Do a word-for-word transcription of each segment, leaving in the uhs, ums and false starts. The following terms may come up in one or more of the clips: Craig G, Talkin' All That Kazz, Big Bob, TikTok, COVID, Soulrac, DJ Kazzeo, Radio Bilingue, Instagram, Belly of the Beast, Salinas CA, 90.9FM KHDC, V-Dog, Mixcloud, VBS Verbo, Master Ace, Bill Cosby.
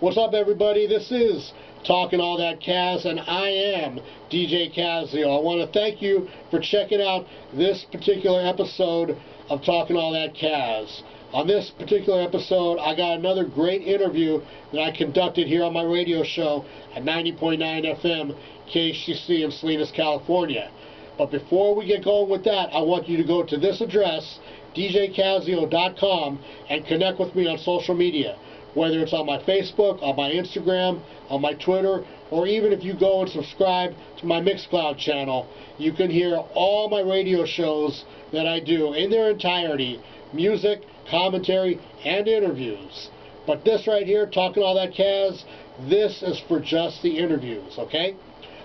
What's up, everybody? This is Talking All That Kaz, and I am D J Kazzeo. I want to thank you for checking out this particular episode of Talking All That Kaz. On this particular episode, I got another great interview that I conducted here on my radio show at ninety point nine F M K C C in Salinas, California. But before we get going with that, I want you to go to this address, D J Kazzeo dot com, and connect with me on social media. Whether it's on my Facebook, on my Instagram, on my Twitter, or even if you go and subscribe to my Mixcloud channel, you can hear all my radio shows that I do in their entirety, music, commentary, and interviews. But this right here, Talking All That Kaz, this is for just the interviews, okay?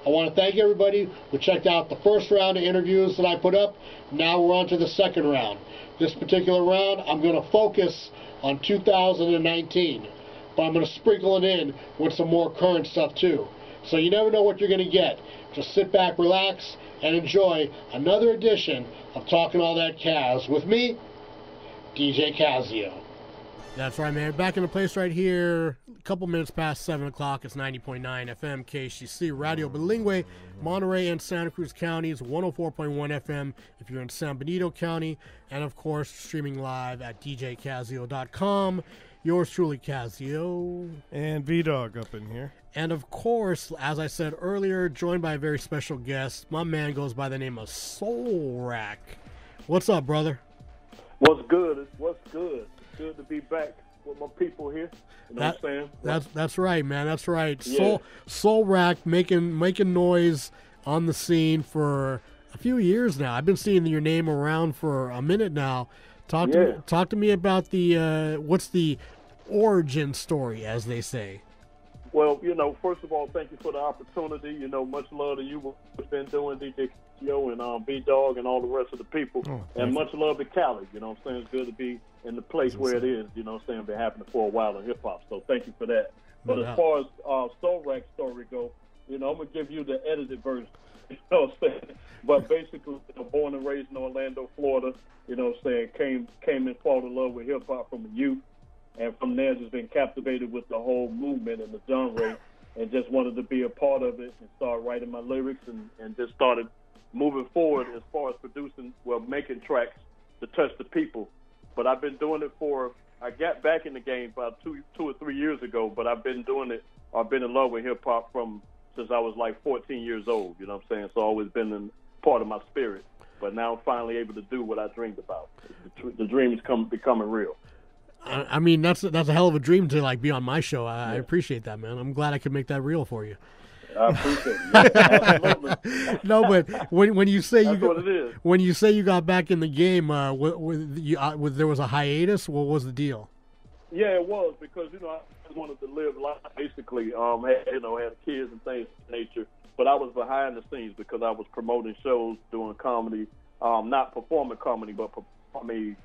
I want to thank everybody who checked out the first round of interviews that I put up. Now we're on to the second round. This particular round, I'm going to focus on two thousand nineteen, but I'm going to sprinkle it in with some more current stuff too. So you never know what you're going to get. Just sit back, relax, and enjoy another edition of Talking All That Kaz with me, D J Kazzeo. That's right, man. Back in the place right here, a couple minutes past seven o'clock. It's ninety point nine F M K C C, Radio Bilingue, Monterey and Santa Cruz counties, one oh four point one F M if you're in San Benito County, and of course, streaming live at D J Kazzeo dot com. Yours truly, Kazzeo. And V-Dog up in here. And of course, as I said earlier, joined by a very special guest. My man goes by the name of Soulrac. What's up, brother? What's good? What's good? Good to be back with my people here. You know that, what I'm saying? That's that's right, man. That's right. Yeah. Soul Soulrac making making noise on the scene for a few years now. I've been seeing your name around for a minute now. Talk yeah. to talk to me about the uh, what's the origin story, as they say. Well, you know, first of all, thank you for the opportunity. You know, much love to you. What's been doing, D J Kazzeo and um, B Dog and all the rest of the people, oh, and much you. love to Cali. You know what I'm saying? It's good to be in the place where it is. You know what I'm saying? Been happening for a while in hip hop, so thank you for that. But no as doubt. far as uh, Soulrac story go, you know, I'm gonna give you the edited version. You know what I'm saying? But basically, you know, born and raised in Orlando, Florida. You know what I'm saying? Came came and fell in love with hip hop from a youth, and from there just been captivated with the whole movement and the genre, and just wanted to be a part of it and started writing my lyrics and and just started moving forward as far as producing, well, making tracks to touch the people. But I've been doing it for, I got back in the game about two two or three years ago, but I've been doing it, I've been in love with hip hop from, since I was like fourteen years old, you know what I'm saying? So always been in, part of my spirit, but now I'm finally able to do what I dreamed about. The, the dream is come, becoming real. I, I mean, that's, that's a hell of a dream to like be on my show. I, yeah. I appreciate that, man. I'm glad I could make that real for you. I appreciate it. Yeah, no, but when when you say you got, when you say you got back in the game, uh, with you, uh, with, there was a hiatus. What was the deal? Yeah, it was because you know I just wanted to live life basically. Um, had, you know, had kids and things of nature, but I was behind the scenes because I was promoting shows, doing comedy, um, not performing comedy, but I mean,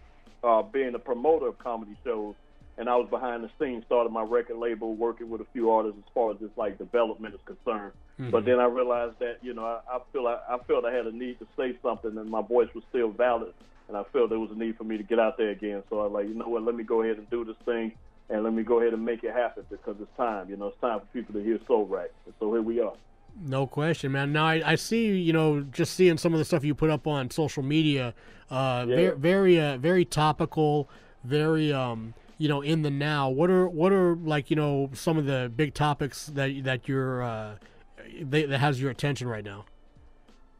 uh, being a promoter of comedy shows. And I was behind the scenes, started my record label, working with a few artists as far as just like development is concerned. Mm-hmm. But then I realized that, you know, I, I feel I, I felt I had a need to say something, and my voice was still valid. And I felt there was a need for me to get out there again. So I was like, you know what, let me go ahead and do this thing, and let me go ahead and make it happen because it's time. You know, it's time for people to hear Soulrac. And so here we are. No question, man. Now, I, I see, you know, just seeing some of the stuff you put up on social media, uh, yeah. very, very, uh, very topical, very... Um, you know, in the now, what are, what are like, you know, some of the big topics that, that you're, uh, they, that has your attention right now?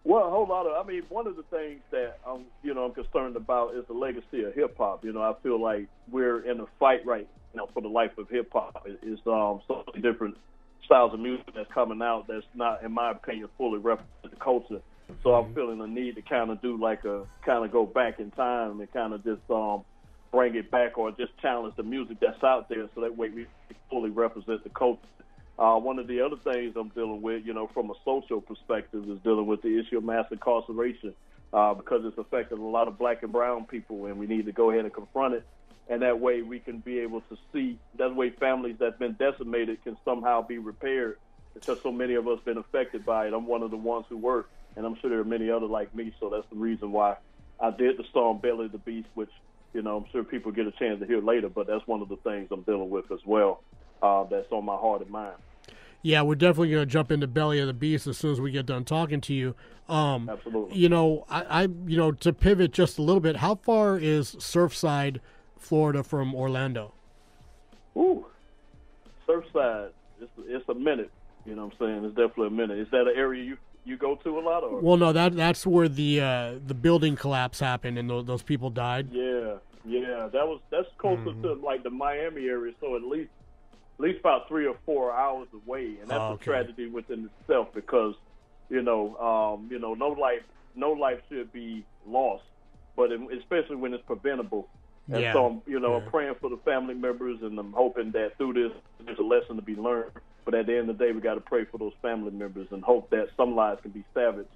Well, a whole lot of, I mean, one of the things that I'm, you know, I'm concerned about is the legacy of hip hop. You know, I feel like we're in a fight right now for the life of hip hop. It's um, so many different styles of music that's coming out that's not, in my opinion, fully representing the culture. So mm-hmm. I'm feeling the need to kind of do like a, kind of go back in time and kind of just, um, bring it back or just challenge the music that's out there so that way we fully represent the culture. Uh, one of the other things I'm dealing with, you know, from a social perspective is dealing with the issue of mass incarceration uh, because it's affecting a lot of black and brown people, and we need to go ahead and confront it. And that way we can be able to see, that way families that's been decimated can somehow be repaired. It's just so many of us been affected by it. I'm one of the ones who work, and I'm sure there are many other like me, so that's the reason why I did the song Belly of the Beast, which you know, I'm sure people get a chance to hear later, but that's one of the things I'm dealing with as well. uh, that's on my heart and mind. Yeah, we're definitely going to jump into Belly of the Beast as soon as we get done talking to you. Um, Absolutely. You know, I, I, you know, to pivot just a little bit, how far is Surfside, Florida, from Orlando? Ooh, Surfside, it's, it's a minute. You know what I'm saying? It's definitely a minute. Is that an area you you go to a lot? Or? Well, no, that that's where the uh, the building collapse happened and those, those people died. Yeah, yeah, that was that's closer mm-hmm. to like the Miami area, so at least. At least about three or four hours away, and that's oh, okay. a tragedy within itself because, you know, um, you know, no life, no life should be lost, but it, especially when it's preventable. And yeah. so, I'm, you know, yeah. I'm praying for the family members, and I'm hoping that through this, there's a lesson to be learned. But at the end of the day, we got to pray for those family members and hope that some lives can be salvaged.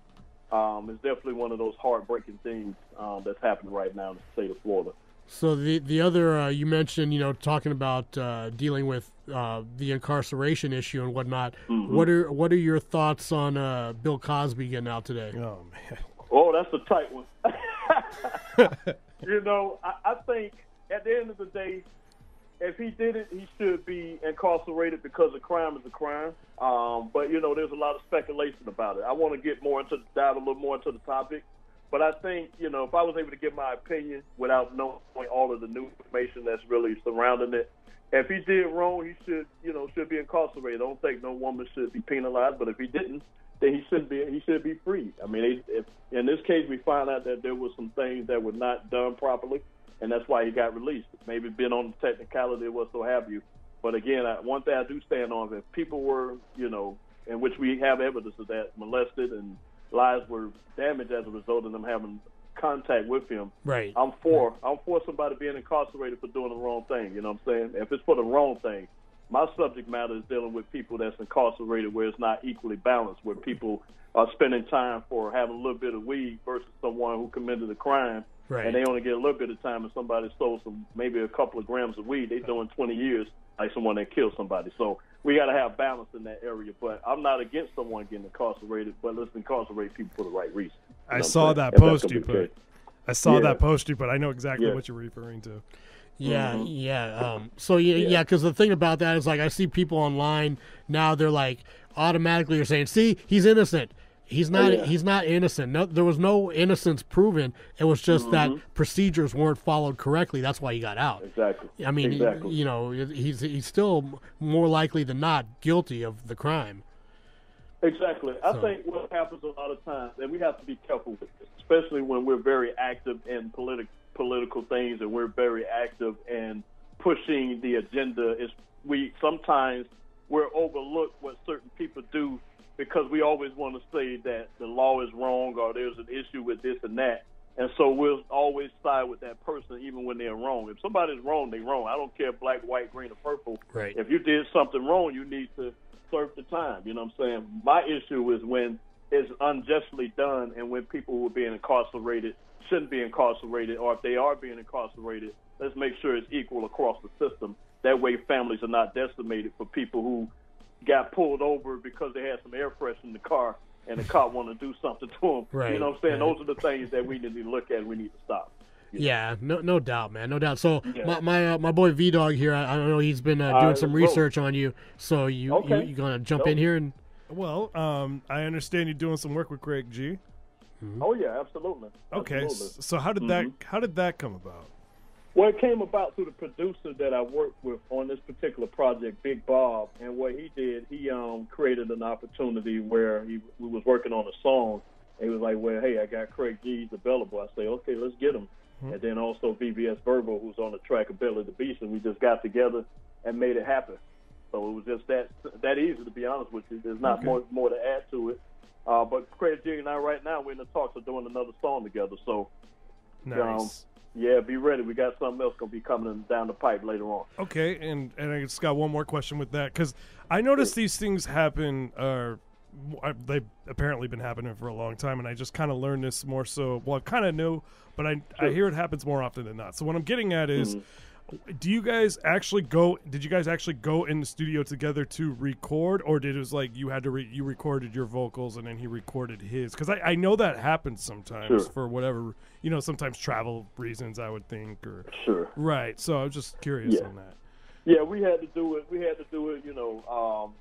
Um, it's definitely one of those heartbreaking things um, that's happening right now in the state of Florida. So the the other uh, you mentioned, you know, talking about uh, dealing with uh, the incarceration issue and whatnot. Mm-hmm. What are what are your thoughts on uh, Bill Cosby getting out today? Oh man! Oh, that's a tight one. You know, I, I think at the end of the day, if he did it, he should be incarcerated because a crime is a crime. Um, but you know, there's a lot of speculation about it. I want to get more into dive a little more into the topic. But I think, you know, if I was able to give my opinion without knowing all of the new information that's really surrounding it, if he did wrong, he should, you know, should be incarcerated. I don't think no woman should be penalized. But if he didn't, then he should be he should be free. I mean, if, in this case, we find out that there were some things that were not done properly, and that's why he got released. Maybe been on the technicality or what so have you. But again, I, one thing I do stand on is if people were, you know, in which we have evidence of that, molested and lives were damaged as a result of them having contact with him. Right. I'm for I'm for somebody being incarcerated for doing the wrong thing. You know what I'm saying? If it's for the wrong thing, my subject matter is dealing with people that's incarcerated where it's not equally balanced, where people are spending time for having a little bit of weed versus someone who committed a crime, right. and they only get a little bit of time. And somebody stole some maybe a couple of grams of weed, they're doing twenty years like someone that killed somebody. So we got to have balance in that area. But I'm not against someone getting incarcerated, but let's incarcerate people for the right reason. You I saw that post you put. I saw yeah. that post you put. I know exactly yeah. what you're referring to. Yeah, mm-hmm. yeah. Um, so, yeah, yeah, because yeah, the thing about that is, like, I see people online now, they're, like, automatically are saying, see, he's innocent. He's not oh, yeah. He's not innocent. No, there was no innocence proven. It was just mm-hmm. that procedures weren't followed correctly. That's why he got out. Exactly. I mean, exactly. you know, he's he's still more likely than not guilty of the crime. Exactly. So. I think what happens a lot of times, and we have to be careful with this, especially when we're very active in politi- political things and we're very active in pushing the agenda, is we sometimes we're overlooked what certain people do, because we always want to say that the law is wrong or there's an issue with this and that. And so we'll always side with that person even when they're wrong. If somebody's wrong, they're wrong. I don't care black, white, green, or purple. Right. If you did something wrong, you need to serve the time. You know what I'm saying? My issue is when it's unjustly done and when people who are being incarcerated shouldn't be incarcerated, or if they are being incarcerated, let's make sure it's equal across the system. That way families are not decimated for people who got pulled over because they had some air fresh in the car and the cop wanted to do something to them. Right, you know what I'm saying? Right. Those are the things that we need to look at and we need to stop. Yeah, know? no no doubt, man. No doubt. So yeah. my my, uh, my boy V-Dog here, I, I know he's been uh, doing uh, some research broke. on you. So you, okay. you, you going to jump nope. in here? and Well, um, I understand you're doing some work with Craig G. Mm-hmm. Oh, yeah, absolutely. Okay, absolutely. so how did mm-hmm. that how did that come about? Well, it came about through the producer that I worked with on this particular project, Big Bob, and what he did, he um, created an opportunity where he, we was working on a song, and he was like, well, hey, I got Craig G's available. I say, okay, let's get him. Mm-hmm. And then also V B S Verbo, who's on the track of Belly of the Beast, and we just got together and made it happen. So it was just that that easy, to be honest with you. There's not okay. more, more to add to it. Uh, but Craig G and I right now, we're in the talks of doing another song together. So, nice. Um, Yeah, be ready. We got something else going to be coming down the pipe later on. Okay, and, and I just got one more question with that, because I noticed these things happen, or uh, they've apparently been happening for a long time, and I just kind of learned this more so, well, I kind of knew, but I, sure. I hear it happens more often than not. So what I'm getting at is, mm-hmm. do you guys actually go, did you guys actually go in the studio together to record, or did it was like you had to, re- you recorded your vocals and then he recorded his? Because I, I know that happens sometimes sure. for whatever you know, sometimes travel reasons, I would think, or sure, right. So I was just curious yeah. on that. Yeah, we had to do it. We had to do it. You know, um,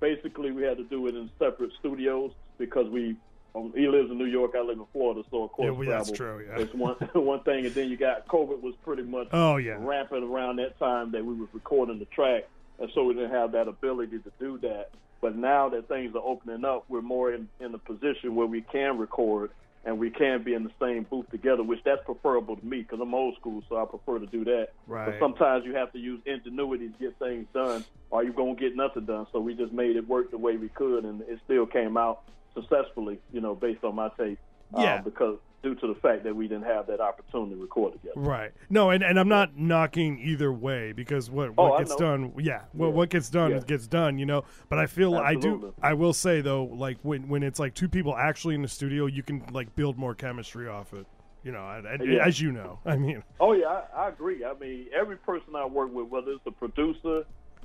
basically, we had to do it in separate studios because we. Um, he lives in New York. I live in Florida, so of course, yeah, we, that's true. Yeah, it's one one thing. And then you got COVID was pretty much oh yeah rampant around that time that we was recording the track, and so we didn't have that ability to do that. But now that things are opening up, we're more in in a position where we can record and we can be in the same booth together, which that's preferable to me because I'm old school, so I prefer to do that. Right. But sometimes you have to use ingenuity to get things done, or you're gonna get nothing done. So we just made it work the way we could, and it still came out successfully, you know, based on my tape, yeah. um, because due to the fact that we didn't have that opportunity to record together. Right. No, and, and I'm not knocking either way because what, what oh, gets done, yeah, what, yeah, what gets done yeah. gets done, you know. But I feel Absolutely. I do. I will say though, like when when it's like two people actually in the studio, you can like build more chemistry off it. You know, I, I, yeah. as you know, I mean. Oh yeah, I, I agree. I mean, every person I work with, whether it's a producer,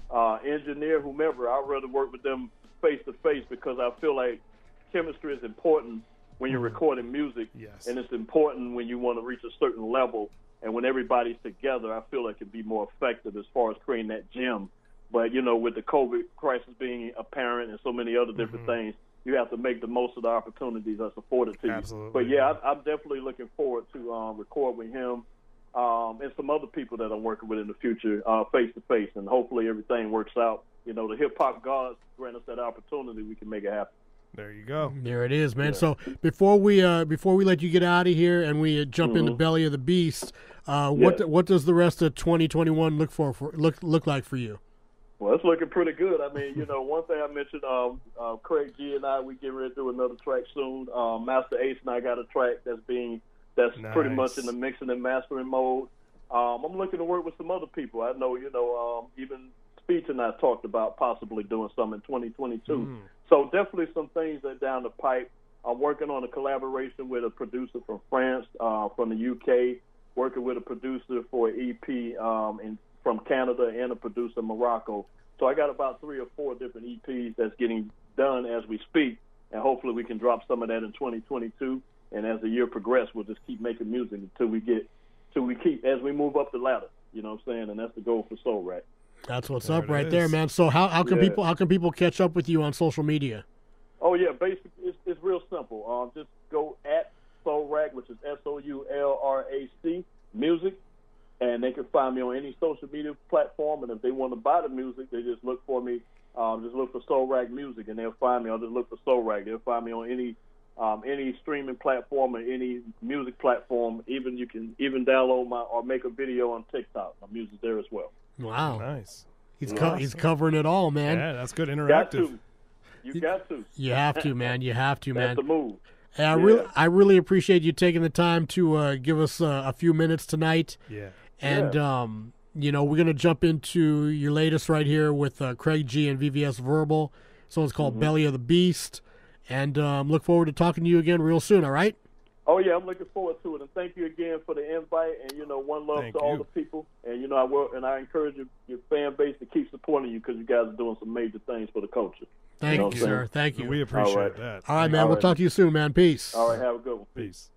uh, engineer, whomever, I'd rather work with them face to face because I feel like chemistry is important when you're recording music, yes. and it's important when you want to reach a certain level. And when everybody's together, I feel it can be more effective as far as creating that gem. But, you know, with the COVID crisis being apparent and so many other different mm-hmm. things, you have to make the most of the opportunities that's afforded to you. Absolutely. But, yeah, I, I'm definitely looking forward to um, record with him um, and some other people that I'm working with in the future face-to-face. And hopefully everything works out. You know, the hip-hop gods grant us that opportunity. We can make it happen. There you go. There it is, man. Yeah. So before we uh, before we let you get out of here and we uh, jump mm-hmm. into Belly of the Beast, uh, what yeah. th- what does the rest of twenty twenty-one look for, for look look like for you? Well, it's looking pretty good. I mean, you know, one thing I mentioned, um, uh, Craig G and I, we get ready to do another track soon. Um, Master Ace and I got a track that's being that's nice. pretty much in the mixing and mastering mode. Um, I'm looking to work with some other people. I know, you know, um, even Speech and I talked about possibly doing some in twenty twenty-two. Mm. So definitely some things that are down the pipe. I'm working on a collaboration with a producer from France, uh, from the U K, working with a producer for an E P um, in, from Canada and a producer in Morocco. So I got about three or four different E Ps that's getting done as we speak, and hopefully we can drop some of that in twenty twenty-two. And as the year progresses, we'll just keep making music until we get, till we keep, as we move up the ladder, you know what I'm saying? And that's the goal for Soulrac. That's what's there up right is. there, man. So how, how can yeah. people how can people catch up with you on social media? Oh yeah, basically it's, it's real simple. Um, just go at Soulrac, which is S O U L R A C music, and they can find me on any social media platform. And if they want to buy the music, they just look for me. Um, just look for Soulrac music, and they'll find me. I'll just look for Soulrac. They'll find me on any um, any streaming platform or any music platform. Even you can even download my or make a video on TikTok. My music's there as well. Wow. Nice. He's co- nice. He's covering it all, man. Yeah, that's good interactive. Got to. You got to. You have to, man. You have to, man. That's the move. Hey, I, yeah. really, I really appreciate you taking the time to uh, give us uh, a few minutes tonight. Yeah. And, yeah. Um, you know, we're going to jump into your latest right here with uh, Craig G and V B S Verbal. So it's called mm-hmm. Belly of the Beast. And um, look forward to talking to you again real soon, all right? Oh, yeah, I'm looking forward to it. And thank you again for the invite. And, you know, one love thank to you. all the people. And, you know, I will, and I encourage your, your fan base to keep supporting you because you guys are doing some major things for the culture. Thank you, know you sir. Thank you. We appreciate all right. that. All right, man. All right. We'll talk to you soon, man. Peace. All right. Have a good one. Peace.